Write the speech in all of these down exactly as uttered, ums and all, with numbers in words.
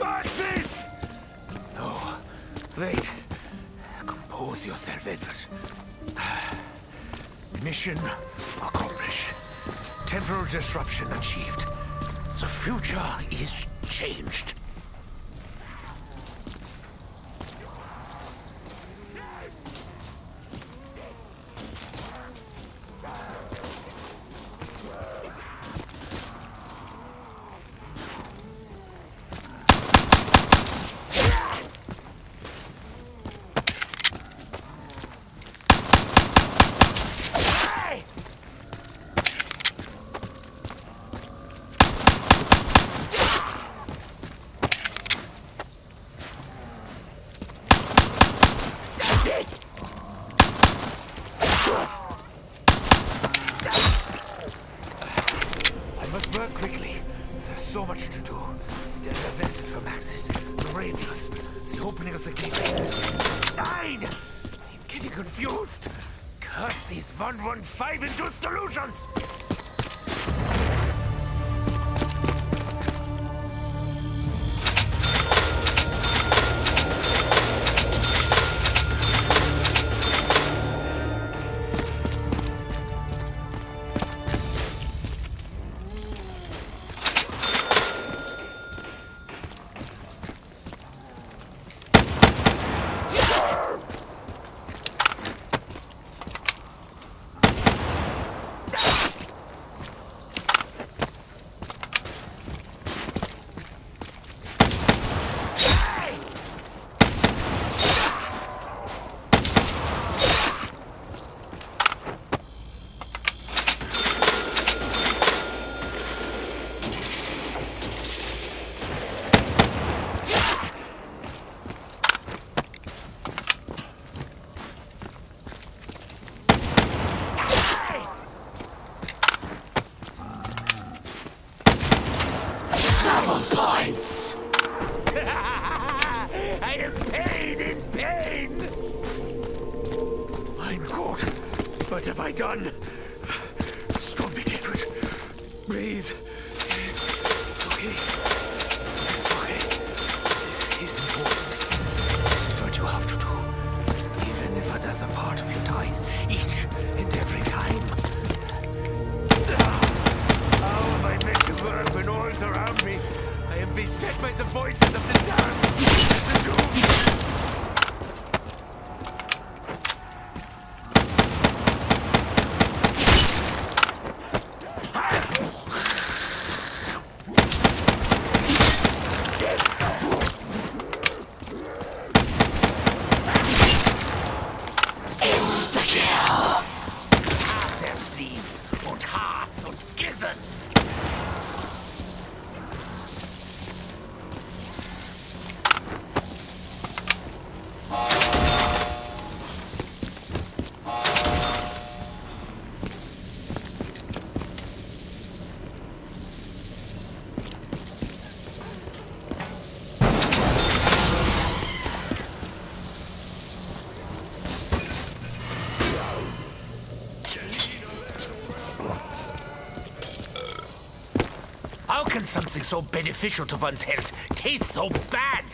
Maxis! No, wait. Compose yourself, Edward. Mission accomplished. Temporal disruption achieved. The future is changed. Five-induced delusions! Done. Stop it, Edward. Breathe. It's okay. It's okay. This is important. This is what you have to do. Even if it is a part of your ties, each and every time. How am I meant to work when all surround me? I am beset by the voices of the damned. Something so beneficial to one's health tastes so bad.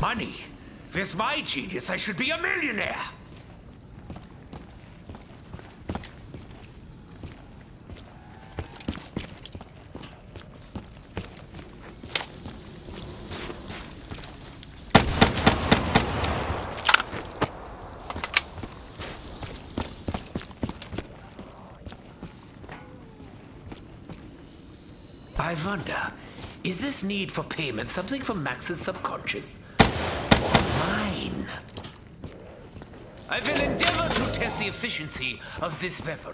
Money. With my genius, I should be a millionaire. I wonder, is this need for payment something from Max's subconscious? Or mine? I will endeavor to test the efficiency of this weapon.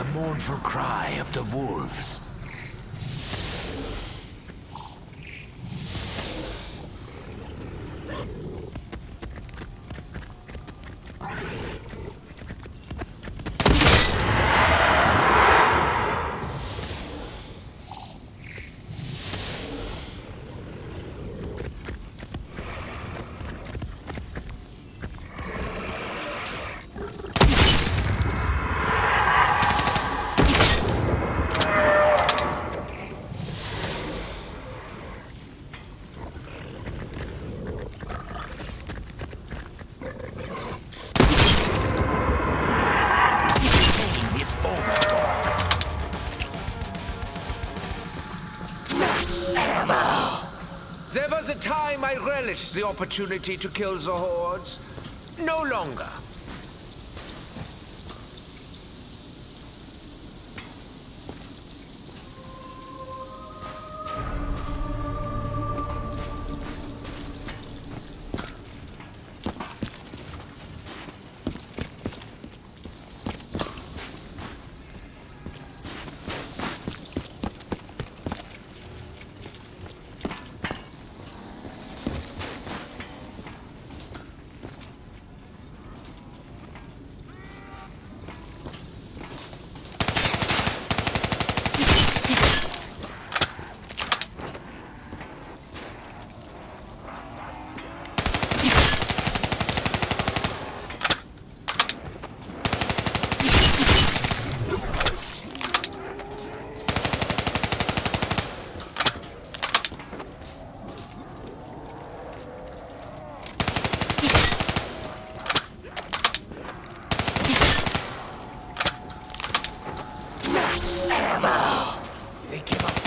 The mournful cry of the wolves. There was a time I relished the opportunity to kill the hordes. No longer. They give us